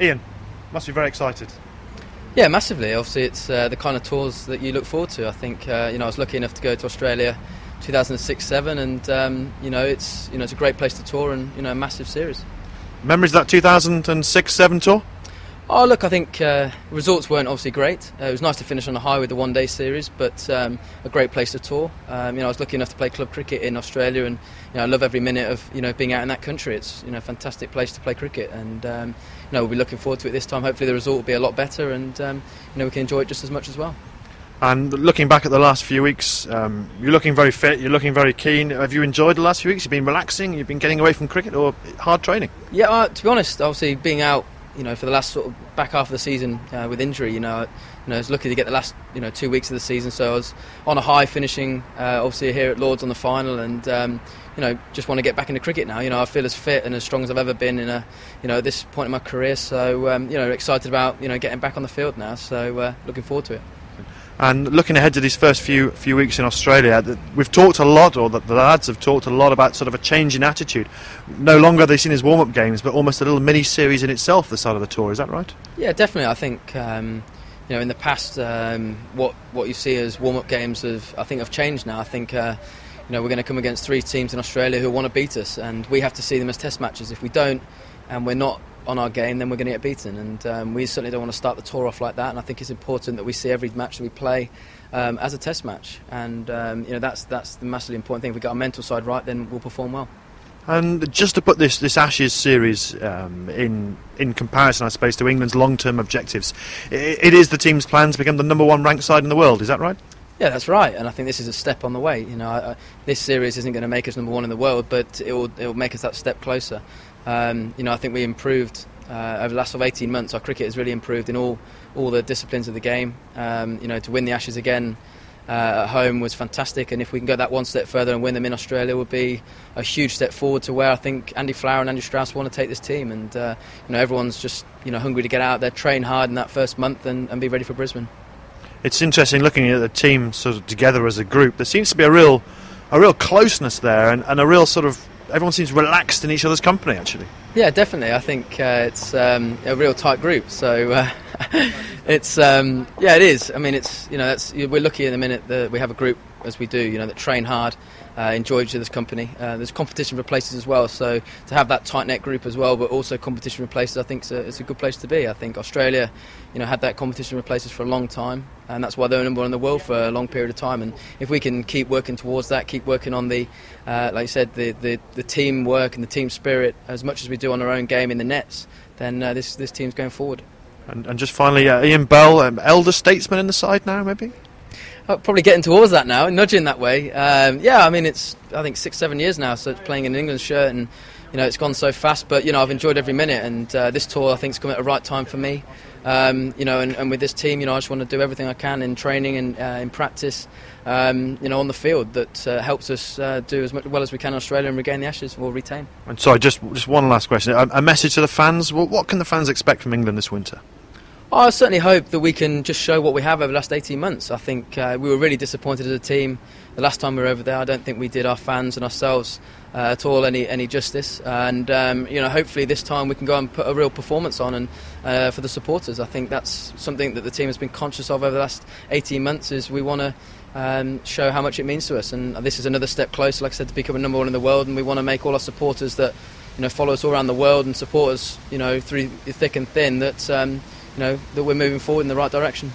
Ian, must be very excited. Yeah, massively. Obviously, it's the kind of tours that you look forward to. I think I was lucky enough to go to Australia 2006-07, and it's a great place to tour, and a massive series. Memories of that 2006-07 tour? Oh, look, I think results weren't obviously great. It was nice to finish on a high with the one-day series, but a great place to tour. I was lucky enough to play club cricket in Australia, and I love every minute of being out in that country. It's a fantastic place to play cricket, and we'll be looking forward to it this time. Hopefully, the result will be a lot better, and we can enjoy it just as much as well. And looking back at the last few weeks, you're looking very fit, you're looking very keen. Have you enjoyed the last few weeks? You've been relaxing, you've been getting away from cricket, or hard training? Yeah, to be honest, obviously being out, for the last sort of back half of the season with injury, I was lucky to get the last 2 weeks of the season, so I was on a high, finishing obviously here at Lord's on the final, and just want to get back into cricket now. I feel as fit and as strong as I've ever been in at this point in my career, so excited about getting back on the field now, so looking forward to it. And looking ahead to these first few weeks in Australia, we've talked a lot, or the lads have talked a lot about sort of a change in attitude. No longer are they seen as warm-up games, but almost a little mini-series in itself, the side of the tour. Is that right? Yeah, definitely. I think, in the past, what you see as warm-up games have changed now. I think, we're going to come against three teams in Australia who want to beat us, and we have to see them as test matches. If we don't, and we're not on our game, then we're going to get beaten, and we certainly don't want to start the tour off like that. And I think it's important that we see every match that we play as a test match, and that's the massively important thing. If we get our mental side right, then we'll perform well. And just to put this Ashes series in comparison, I suppose, to England's long-term objectives, it is the team's plan to become the number one ranked side in the world. Is that right? Yeah, that's right, and I think this is a step on the way. This series isn't going to make us number one in the world, but it will make us that step closer. I think we improved over the last 18 months. Our cricket has really improved in all the disciplines of the game. To win the Ashes again at home was fantastic, and if we can go that one step further and win them in Australia, would be a huge step forward to where I think Andy Flower and Andy Strauss want to take this team. And everyone's just hungry to get out there, train hard in that first month, and be ready for Brisbane. It's interesting looking at the team sort of together as a group. There seems to be a real closeness there, and a real sort of, everyone seems relaxed in each other's company, actually. Yeah, definitely. I think it's a real tight group. So it's it is. I mean, it's we're lucky in the minute that we have a group as we do. That train hard, enjoy each other's company. There's competition for places as well. So to have that tight-knit group as well, but also competition for places, I think it's a good place to be. I think Australia, had that competition for places for a long time, and that's why they're number one in the world for a long period of time. And if we can keep working towards that, keep working on the, like you said, the teamwork and the team spirit as much as we do on our own game in the nets, then this team's going forward. And just finally, Ian Bell, elder statesman in the side now, maybe? Probably getting towards that now, nudging that way. It's, I think, 6-7 years now, so it's playing in an England shirt, and it's gone so fast, but I've enjoyed every minute, and this tour I think is coming at the right time for me. And with this team, I just want to do everything I can in training and in practice, on the field that helps us do as well as we can in Australia and regain the Ashes or retain. And sorry, just one last question. A message to the fans. What can the fans expect from England this winter? I certainly hope that we can just show what we have over the last 18 months. I think we were really disappointed as a team the last time we were over there. I don't think we did our fans and ourselves at all any justice. And hopefully this time we can go and put a real performance on, and for the supporters. I think that's something that the team has been conscious of over the last 18 months. Is we want to show how much it means to us, and this is another step closer, like I said, to becoming number one in the world. And we want to make all our supporters that follow us all around the world and support us through thick and thin that that we're moving forward in the right direction.